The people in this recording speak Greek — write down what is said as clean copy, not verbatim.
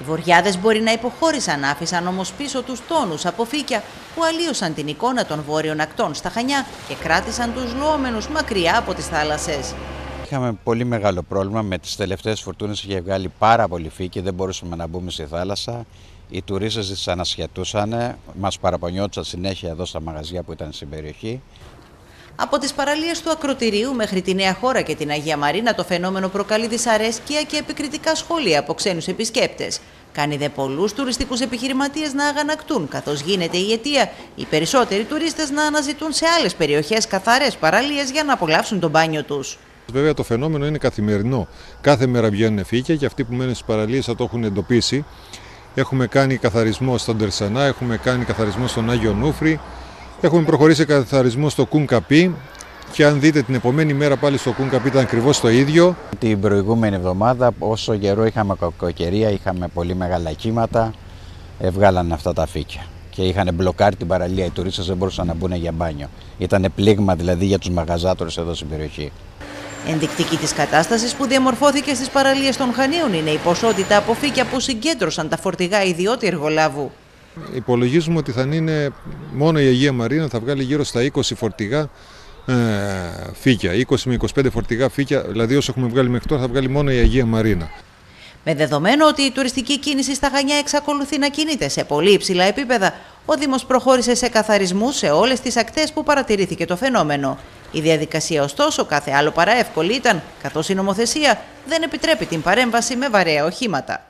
Οι βοριάδες μπορεί να υποχώρησαν, άφησαν όμως πίσω τους τόνους από φύκια που αλλίωσαν την εικόνα των βόρειων ακτών στα Χανιά και κράτησαν τους λουόμενους μακριά από τις θάλασσες. Είχαμε πολύ μεγάλο πρόβλημα με τις τελευταίες φουρτούνες, είχε βγάλει πάρα πολύ φύκη, δεν μπορούσαμε να μπούμε στη θάλασσα. Οι τουρίστες τις ανασχετούσαν, μας παραπονιόντουσαν συνέχεια εδώ στα μαγαζιά που ήταν στην περιοχή. Από τις παραλίες του Ακρωτηρίου μέχρι τη Νέα Χώρα και την Αγία Μαρίνα, το φαινόμενο προκαλεί δυσαρέσκεια και επικριτικά σχόλια από ξένους επισκέπτες. Κάνει δε πολλούς τουριστικούς επιχειρηματίες να αγανακτούν, καθώς γίνεται η αιτία οι περισσότεροι τουρίστες να αναζητούν σε άλλες περιοχές καθαρές παραλίες για να απολαύσουν τον μπάνιο τους. Βέβαια το φαινόμενο είναι καθημερινό. Κάθε μέρα βγαίνουν φύκια και αυτοί που μένουν στις παραλίες θα το έχουν εντοπίσει. Έχουμε κάνει καθαρισμό στον Τερσανά, έχουμε κάνει καθαρισμό στον Άγιο Νούφρη. Έχουμε προχωρήσει καθαρισμό στο Κουνκαπί και αν δείτε την επόμενη μέρα πάλι στο Κουνκαπί ήταν ακριβώς το ίδιο. Την προηγούμενη εβδομάδα όσο καιρό είχαμε κακοκαιρία, είχαμε πολύ μεγάλα κύματα, βγάλανε αυτά τα φύκια και είχαν μπλοκάρει την παραλία, οι τουρίστες δεν μπορούσαν να μπουν για μπάνιο. Ήτανε πλήγμα δηλαδή για τους μαγαζάτορες εδώ στην περιοχή. Ενδεικτική της κατάστασης που διαμορφώθηκε στις παραλίες των Χανίων είναι η ποσότητα από φύκια που συγκέντρωσαν τα φορτηγά ιδιώτη εργολάβου. Υπολογίζουμε ότι θα είναι μόνο η Αγία Μαρίνα θα βγάλει γύρω στα 20 φορτηγά φύκια, 20 με 25 φορτηγά φύκια, δηλαδή όσο έχουμε βγάλει μέχρι τώρα θα βγάλει μόνο η Αγία Μαρίνα. Με δεδομένο ότι η τουριστική κίνηση στα Χανιά εξακολουθεί να κινείται σε πολύ υψηλά επίπεδα, ο Δήμος προχώρησε σε καθαρισμούς σε όλες τις ακτές που παρατηρήθηκε το φαινόμενο. Η διαδικασία ωστόσο κάθε άλλο παρά εύκολη ήταν, καθώς η νομοθεσία δεν επιτρέπει την παρέμβαση με βαρέα οχήματα.